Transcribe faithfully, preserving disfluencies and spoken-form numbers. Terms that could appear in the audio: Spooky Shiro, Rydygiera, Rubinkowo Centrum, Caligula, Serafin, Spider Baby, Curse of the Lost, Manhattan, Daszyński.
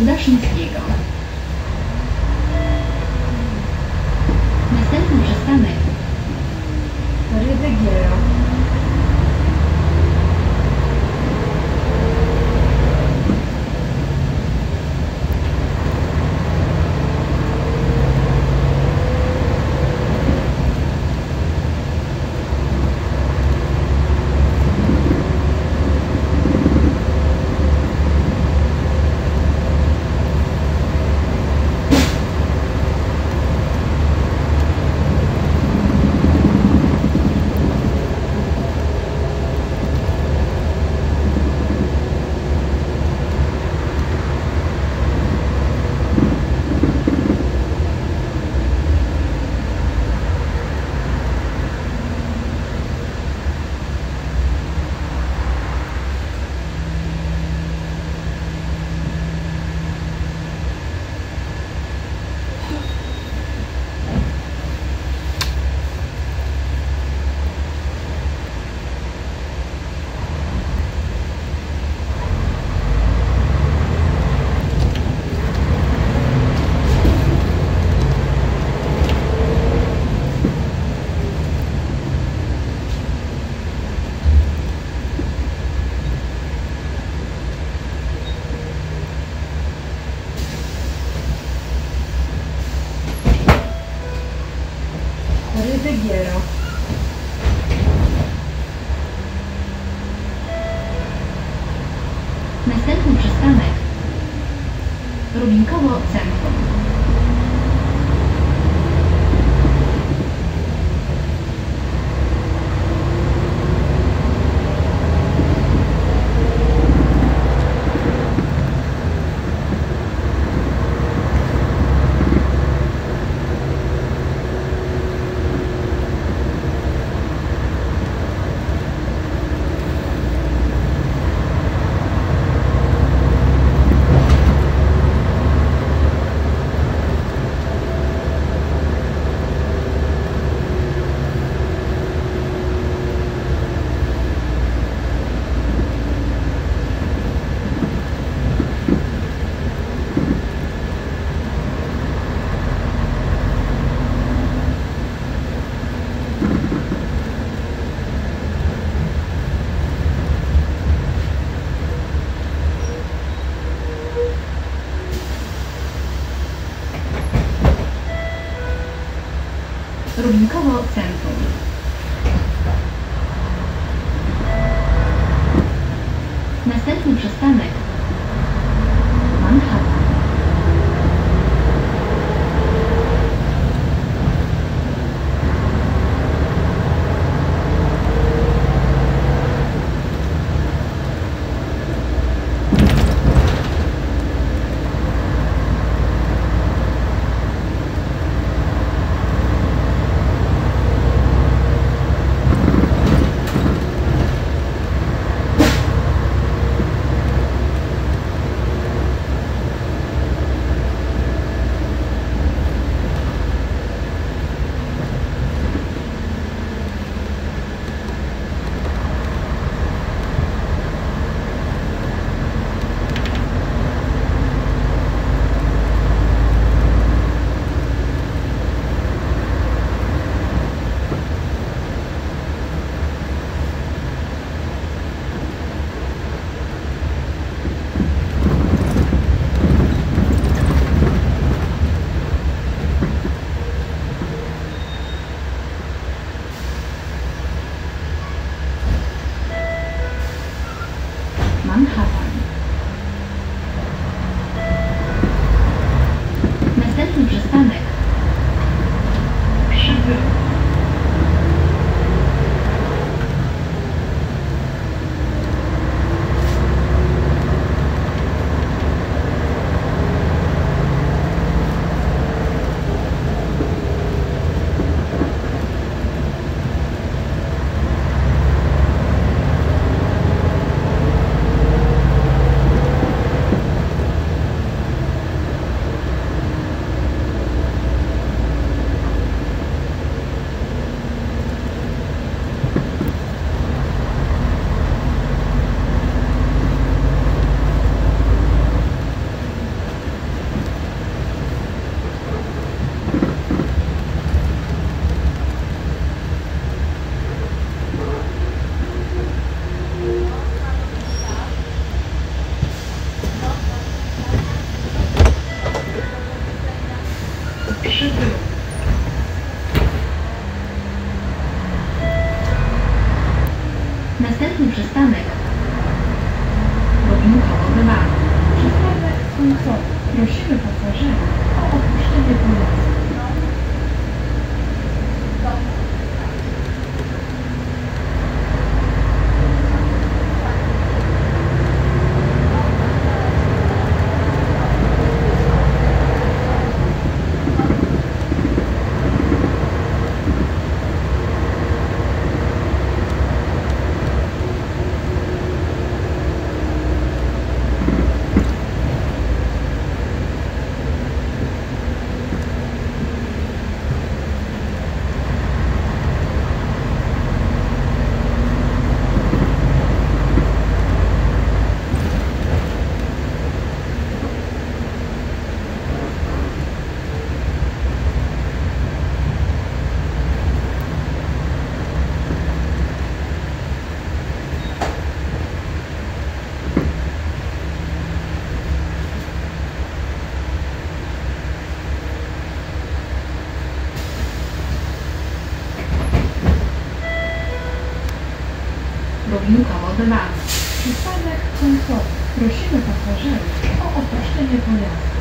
Daszyńskiego. Następny przystanek Rydygiera. Rydygiera. Następny przystanek Rubinkowo Centrum. Rubinkowo Centrum. Następny przystanek Manhattan. Manhattan. Następny przystanek Krzywy. Gorąco prosimy pasażerów o opuszczenie pojazdu. Przystanek końcowy. Prosimy pasażerów o opuszczenie pojazdu.